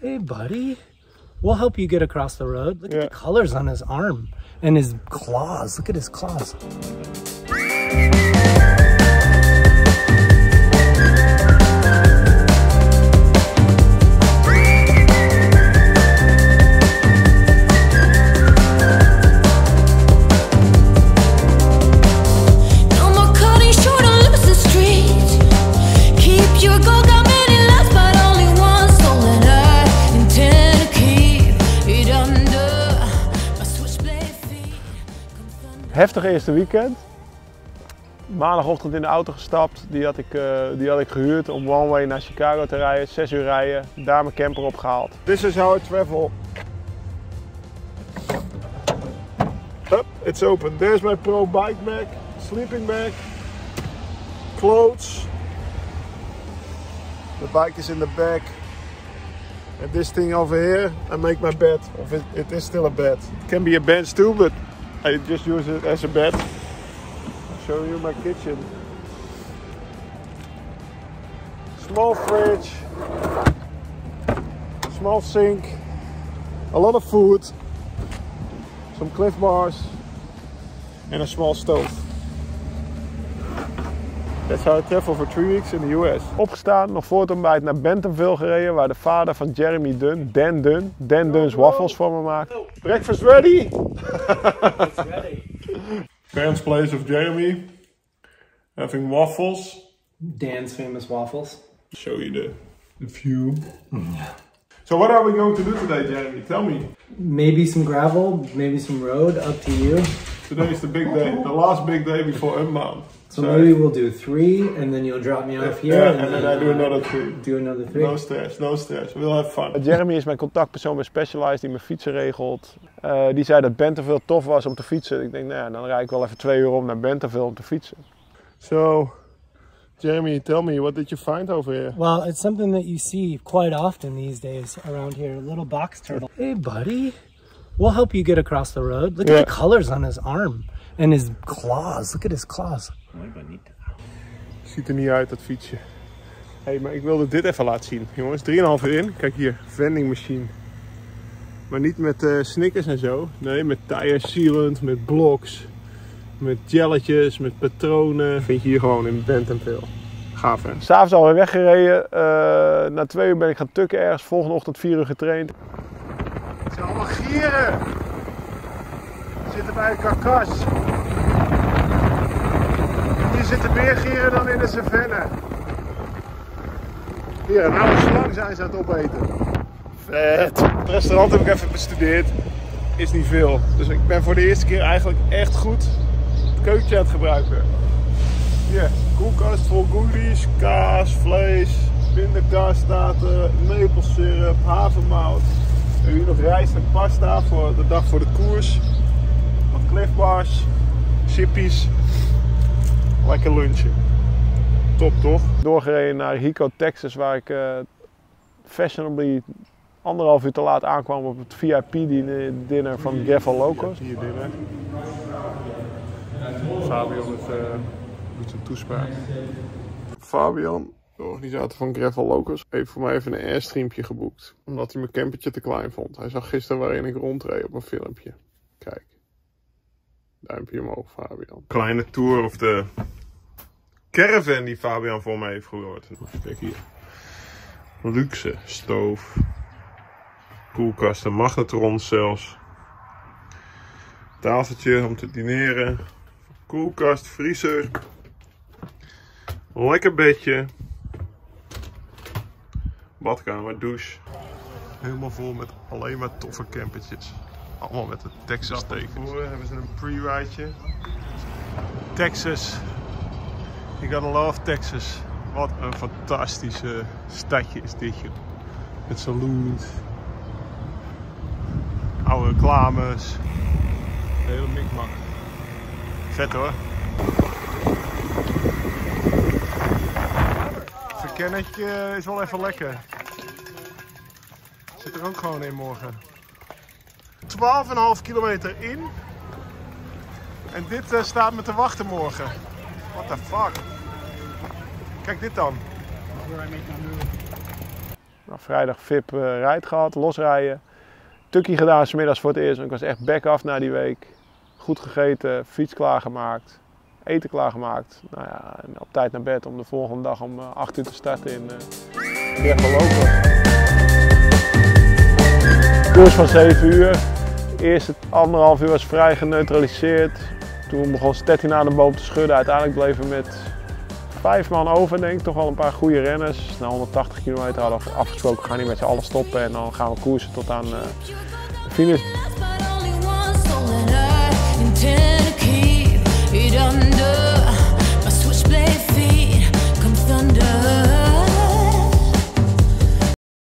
hey buddy, we'll help you get across the road. Look at the colors on his arm and his claws. Look at his claws. Heftig eerste weekend. Maandagochtend in de auto gestapt. Die had ik gehuurd om one way naar Chicago te rijden. 6 uur rijden. Daar mijn camper opgehaald. This is how I travel. Hup, it's open. There's my pro bike bag, sleeping bag, clothes. The bike is in the back. And this thing over here, I make my bed. Of it is still a bed. It can be a bench too, but I just use it as a bed. I'll show you my kitchen. Small fridge, small sink, a lot of food, some Cliff Bars, and a small stove. That's how I travel for 3 weeks in the US. Opgestaan, nog voor het ontbijt naar Bentonville gereden, waar de vader van Jeremy Dunn, Dan Dunn, Dan Dunn's waffles voor me maakt. Breakfast ready? It's ready. Dan's place of Jeremy, having waffles. Dan's famous waffles. Show you the view. So what are we going to do today, Jeremy? Tell me. Maybe some gravel, maybe some road, up to you. Today is the big day, the last big day before Unbound. So maybe we'll do 3, and then you'll drop me off here. Yeah, and then I do another 3. Do another 3. No stairs, no stairs. We'll have fun. Jeremy is mijn contactpersoon bij Specialized die mijn fietsen regelt. Die zei dat Bentonville tof was om te fietsen. Ik denk, nou ja, dan rijd ik wel even 2 uur om naar Bentonville om te fietsen. So, Jeremy, tell me, what did you find over here? Well, it's something that you see quite often these days around here. A little box turtle. Hey, buddy. We'll help you get across the road. Look at the colors on his arm and his claws. Look at his claws. Mooi bonita. Ziet er niet uit, dat fietsje. Hé, maar ik wilde dit even laten zien. Jongens, 3,5 uur in. Kijk hier, vending machine. Maar niet met snickers en zo. Nee, met tire sealant, met blocks, met jelletjes, met patronen. Vind je hier gewoon in Bentonville. Gaaf, hè? S'avonds alweer weggereden. Na 2 uur ben ik gaan tukken ergens. Volgende ochtend 4 uur getraind. Het zijn allemaal gieren. We zitten bij een karkas. Hier zitten meer gieren dan in de savanne. Hier, nou een slang zijn ze aan het opeten. Vet. Het restaurant heb ik even bestudeerd. Is niet veel. Dus ik ben voor de eerste keer eigenlijk echt goed het keukentje aan het gebruiken. Hier, koelkast vol goodies, kaas, vlees, pindakaasstaten, maplesirup, havermout. En hier nog rijst en pasta voor de dag voor de koers. Wat Cliff Bars, chippies. Lekker lunchen. Top toch? Doorgereden naar Hico, Texas, waar ik fashionably 1,5 uur te laat aankwam op het VIP-dinner van Gravel Locos. Hier dinner. Fabian met zijn toespraak. Fabian, de organisator van Gravel Locos, heeft voor mij even een airstreampje geboekt. Omdat hij mijn campertje te klein vond. Hij zag gisteren waarin ik rondreed op een filmpje. Kijk. Duimpje omhoog, Fabian. Kleine tour of de caravan die Fabian voor mij heeft gehoord. Kijk hier. Luxe stoof. Koelkasten, magnetrons zelfs. Tafeltje om te dineren. Koelkast, vriezer. Lekker bedje. Badkamer, douche. Helemaal vol met alleen maar toffe campertjes. Allemaal met de Texas tekens. Hier hebben ze een pre-rideje. Texas. You gotta love Texas. Wat een fantastische stadje is dit, joh. Met saloons. Oude reclames. De hele mikmak. Vet hoor. Het verkennetje is wel even lekker. Zit er ook gewoon in morgen. 12,5 kilometer in. En dit staat me te wachten morgen. What the fuck? Kijk dit dan. Nou, vrijdag VIP rijd gehad, losrijden. Tukkie gedaan, 's middags voor het eerst. En ik was echt back af na die week. Goed gegeten, fiets klaargemaakt, eten klaargemaakt. Nou ja, en op tijd naar bed om de volgende dag om 8 uur te starten in Gravel Locos. Koers van 7 uur. Eerst anderhalf uur was vrij geneutraliseerd. Toen begon Stettin aan de boom te schudden. Uiteindelijk bleven we met 5 man over, denk ik. Toch wel een paar goede renners. Na 180 kilometer hadden we afgesproken, we gaan niet met z'n allen stoppen. En dan gaan we koersen tot aan de finish.